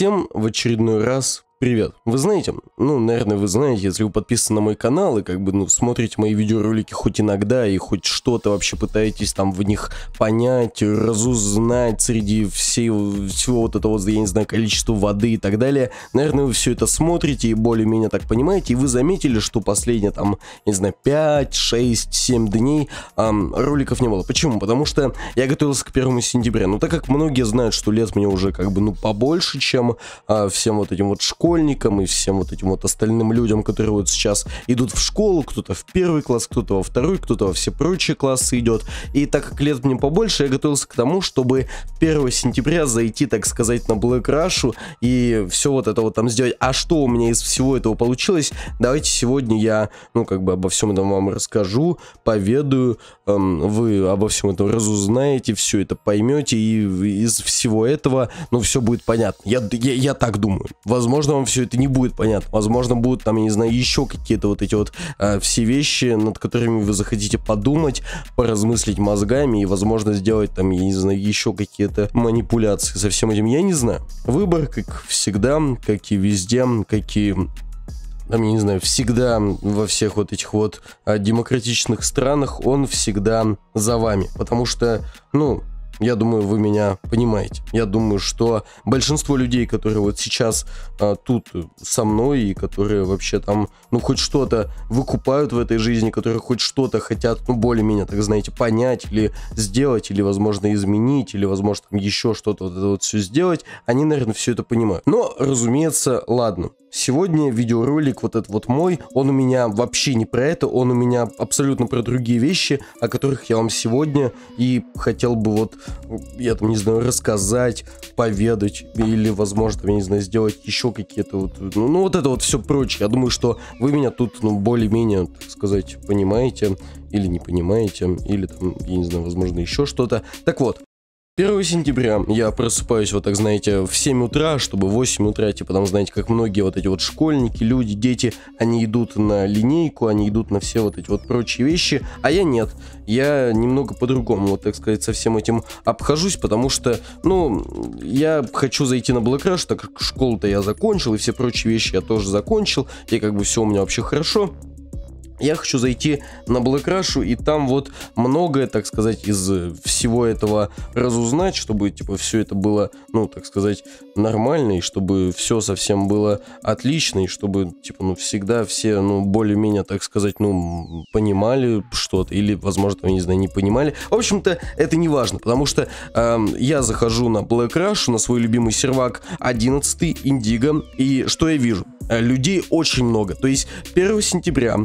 Всем в очередной раз привет. Вы знаете, наверное, вы знаете, если вы подписаны на мой канал и смотрите мои видеоролики хоть иногда и хоть что-то вообще пытаетесь там в них понять, разузнать среди всего вот этого, я не знаю, количества воды и так далее, наверное, вы все это смотрите и более-менее так понимаете, и вы заметили, что последние там, не знаю, 5, 6, 7 дней роликов не было. Почему? Потому что я готовился к 1 сентября, но так как многие знают, что лет мне уже побольше, чем всем вот этим вот школьникам, и всем вот этим вот остальным людям, которые вот сейчас идут в школу, кто-то в первый класс, кто-то во второй, кто-то во все прочие классы идет. И так как лет мне побольше, я готовился к тому, чтобы 1 сентября зайти, так сказать, на Black Russia и все вот это вот там сделать. А что у меня из всего этого получилось? Давайте сегодня я, обо всем этом вам расскажу, поведаю, вы обо всем этом разузнаете, все это поймете, и из всего этого, все будет понятно. Я так думаю. Возможно, вам все это не будет понятно. Возможно, будут там, я не знаю, еще какие-то вот эти вот все вещи, над которыми вы захотите подумать, поразмыслить мозгами и, возможно, сделать там, я не знаю, еще какие-то манипуляции со всем этим. Я не знаю. Выбор, как всегда, как и везде, как и... я не знаю, всегда во всех вот этих вот демократичных странах он всегда за вами. Потому что, я думаю, вы меня понимаете. Я думаю, что большинство людей, которые вот сейчас тут со мной и которые вообще там, хоть что-то выкупают в этой жизни, которые хоть что-то хотят, более-менее, так знаете, понять или сделать, или, возможно, изменить, или, возможно, там еще что-то вот это вот все сделать, они, наверное, все это понимают. Но, разумеется, ладно. Сегодня видеоролик вот этот вот мой, он у меня вообще не про это, он у меня абсолютно про другие вещи, о которых я вам сегодня и хотел бы вот, я там не знаю, рассказать, поведать или, возможно, я не знаю, сделать еще какие-то вот, вот это вот все прочее. Я думаю, что вы меня тут, более-менее, так сказать, понимаете или не понимаете, или там, я не знаю, возможно, еще что-то. Так вот. 1 сентября я просыпаюсь, вот так, знаете, в 7 утра, чтобы в 8 утра, там, знаете, как многие вот эти вот школьники, люди, дети, они идут на линейку, они идут на все вот эти вот прочие вещи, а я нет. Я немного по-другому, вот так сказать, со всем этим обхожусь, потому что, я хочу зайти на Black Russia, так как школу-то я закончил, и все прочие вещи я тоже закончил, и все у меня вообще хорошо. Я хочу зайти на Black Russia и там вот многое, так сказать, из всего этого разузнать, чтобы, все это было, так сказать, нормально, и чтобы все совсем было отлично, и чтобы, всегда все, более-менее, так сказать, понимали что-то, или, возможно, я не знаю, не понимали. В общем-то, это не важно, потому что я захожу на Black Russia, на свой любимый сервак 11 Indigo, и что я вижу? Людей очень много. То есть 1 сентября,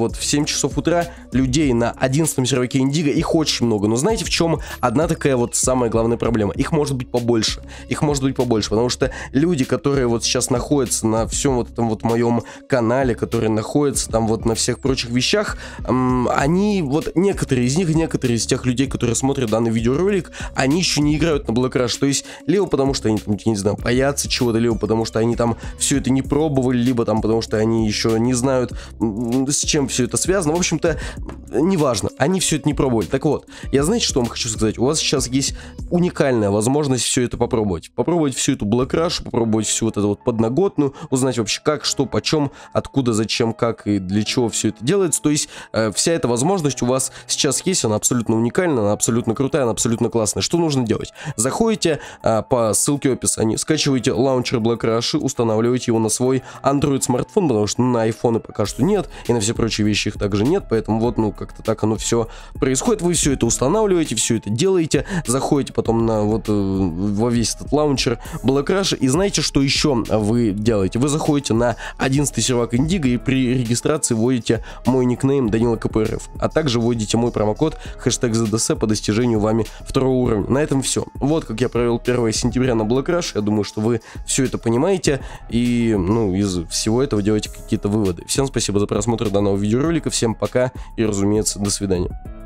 вот в 7 часов утра, людей на 11-м серваке Индиго, их очень много. Но знаете, в чем одна такая вот самая главная проблема? Их может быть побольше. Их может быть побольше, потому что люди, которые вот сейчас находятся на всем вот этом вот моем канале, которые находятся там вот на всех прочих вещах, они вот некоторые из них, некоторые из тех людей, которые смотрят данный видеоролик, они еще не играют на Black Russia. То есть либо потому, что они там, не знаю, боятся чего-то, либо потому, что они там все это не пробовали, либо там потому что они еще не знают, с чем все это связано. В общем-то, неважно, они все это не пробовали. Так вот, я, знаете, что вам хочу сказать? У вас сейчас есть уникальная возможность все это попробовать. Попробовать всю эту Black Russia, попробовать всю вот эту вот подноготную, узнать вообще как, что, почем, откуда, зачем, как и для чего все это делается. То есть, вся эта возможность у вас сейчас есть, она абсолютно уникальна, она абсолютно крутая, она абсолютно классная. Что нужно делать? Заходите по ссылке в описании, скачиваете лаунчер Black Russia, устанавливаете его на свой Android смартфон, потому что на айфоны пока что нет, и на все прочие вещи их также нет, поэтому вот, как-то так оно все происходит. Вы все это устанавливаете, все это делаете, заходите потом на вот во весь этот лаунчер Black Russia, и знаете, что еще вы делаете? Вы заходите на 11-й сервак Индиго и при регистрации вводите мой никнейм Данила КПРФ, а также вводите мой промокод хэштег ЗДС по достижению вами 2-го уровня. На этом все. Вот как я провел 1 сентября на Black Russia. Я думаю, что вы все это понимаете, и, из всего этого делайте какие-то выводы. Всем спасибо за просмотр данного видеоролика, всем пока и, разумеется, до свидания.